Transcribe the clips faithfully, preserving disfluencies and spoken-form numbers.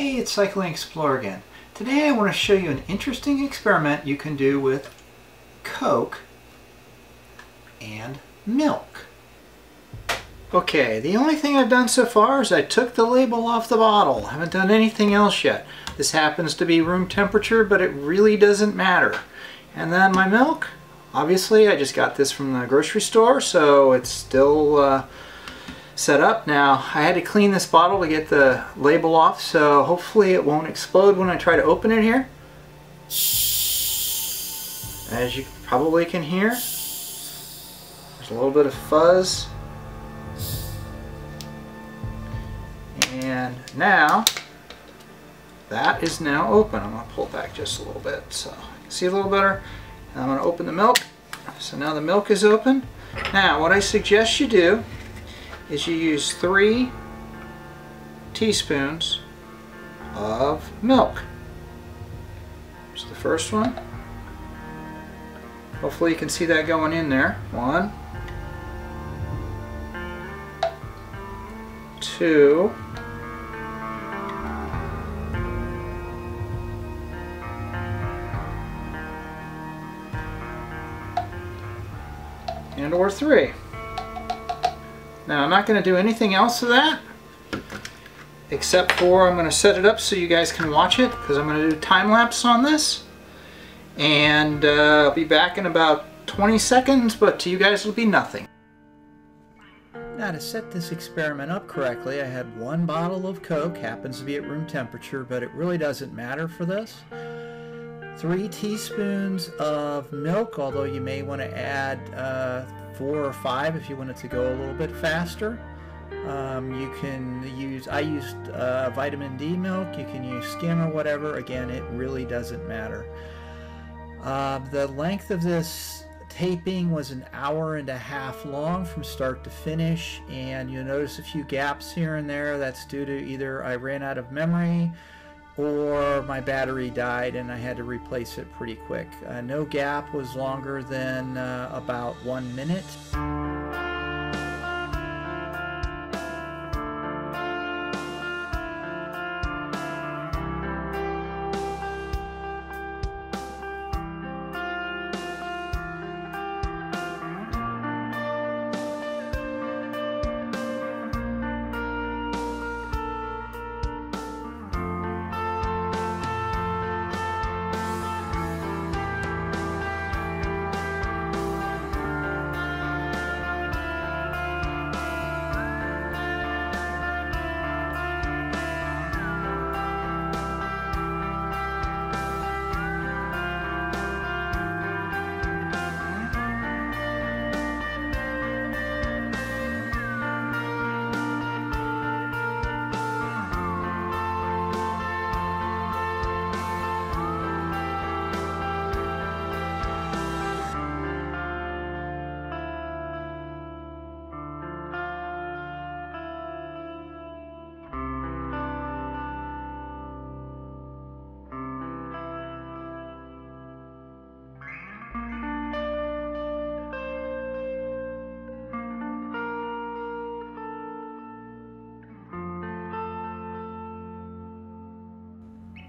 Hey, it's Cycling Explorer again. Today I want to show you an interesting experiment you can do with Coke and milk. Okay, the only thing I've done so far is I took the label off the bottle. I haven't done anything else yet. This happens to be room temperature, but it really doesn't matter. And then my milk, obviously I just got this from the grocery store, so it's still uh, set up. Now I had to clean this bottle to get the label off, so hopefully it won't explode when I try to open it here. As you probably can hear, there's a little bit of fuzz. And now that is now open. I'm going to pull it back just a little bit so I can see a little better. And I'm going to open the milk. So now the milk is open. Now what I suggest you do is you use three teaspoons of milk. Here's the first one. Hopefully you can see that going in there. One, two, and or three. Now, I'm not going to do anything else to that, except for I'm going to set it up so you guys can watch it, because I'm going to do a time lapse on this. And uh, I'll be back in about twenty seconds, but to you guys it'll be nothing. Now, to set this experiment up correctly, I had one bottle of Coke, happens to be at room temperature, but it really doesn't matter for this. Three teaspoons of milk, although you may want to add uh, four or five if you want it to go a little bit faster. Um, you can use, I used uh, vitamin D milk, you can use skim or whatever. Again, it really doesn't matter. Uh, the length of this taping was an hour and a half long from start to finish, and you'll notice a few gaps here and there. That's due to either I ran out of memory or my battery died and I had to replace it pretty quick. Uh, no gap was longer than uh, about one minute.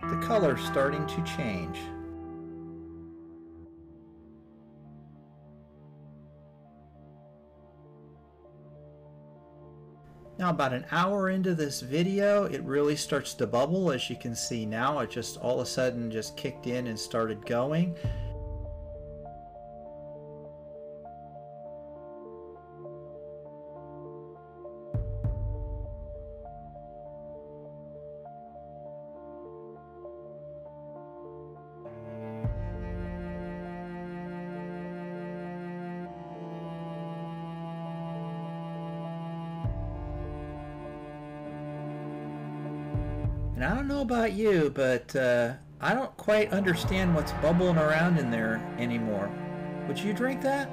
The color starting to change. Now, about an hour into this video, it really starts to bubble. As you can see now, it just all of a sudden just kicked in and started going. And I don't know about you, but uh, I don't quite understand what's bubbling around in there anymore. Would you drink that?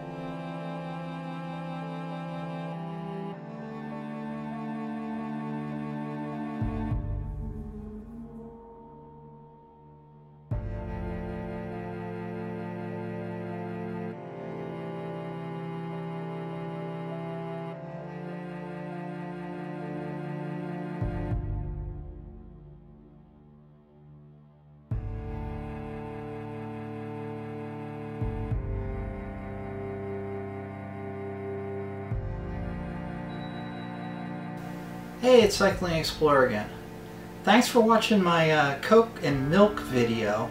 Hey, it's Cycling Explorer again. Thanks for watching my uh, Coke and Milk video.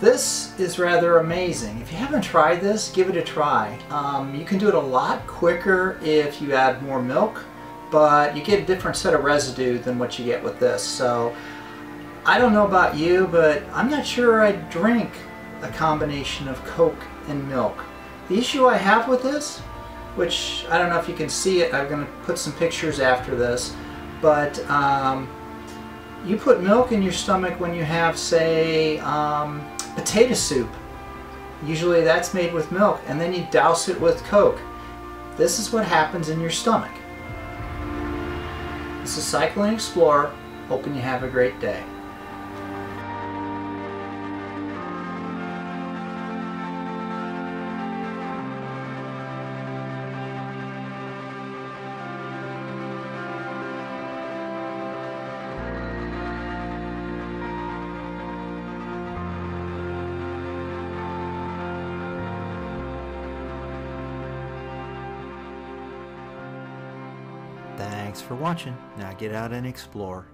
This is rather amazing. If you haven't tried this, give it a try. Um, you can do it a lot quicker if you add more milk, but you get a different set of residue than what you get with this. So I don't know about you, but I'm not sure I drink a combination of Coke and milk. The issue I have with this, which I don't know if you can see it, I'm going to put some pictures after this, but um, you put milk in your stomach when you have, say, um, potato soup. Usually that's made with milk, and then you douse it with Coke. This is what happens in your stomach. This is Cycling Explorer, hoping you have a great day. Thanks for watching. Now get out and explore.